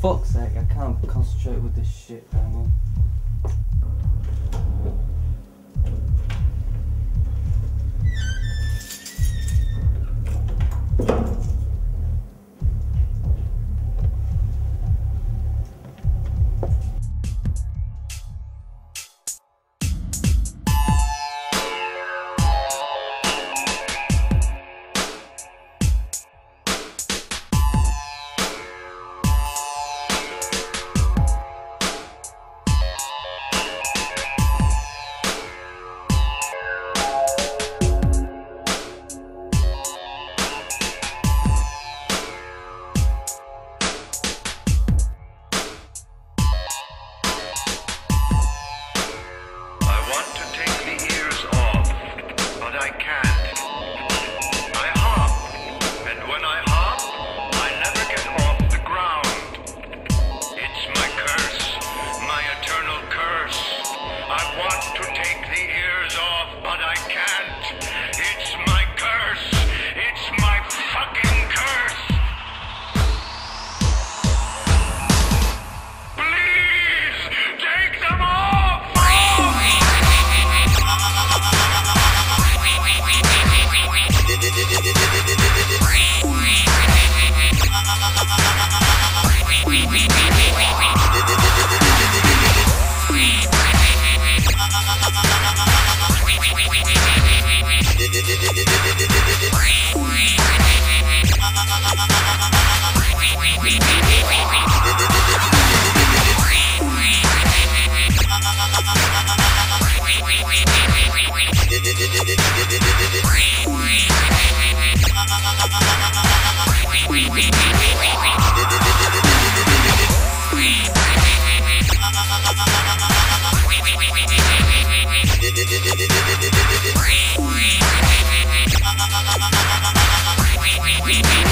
fuck's sake, I can't concentrate with this shit. Hang on. We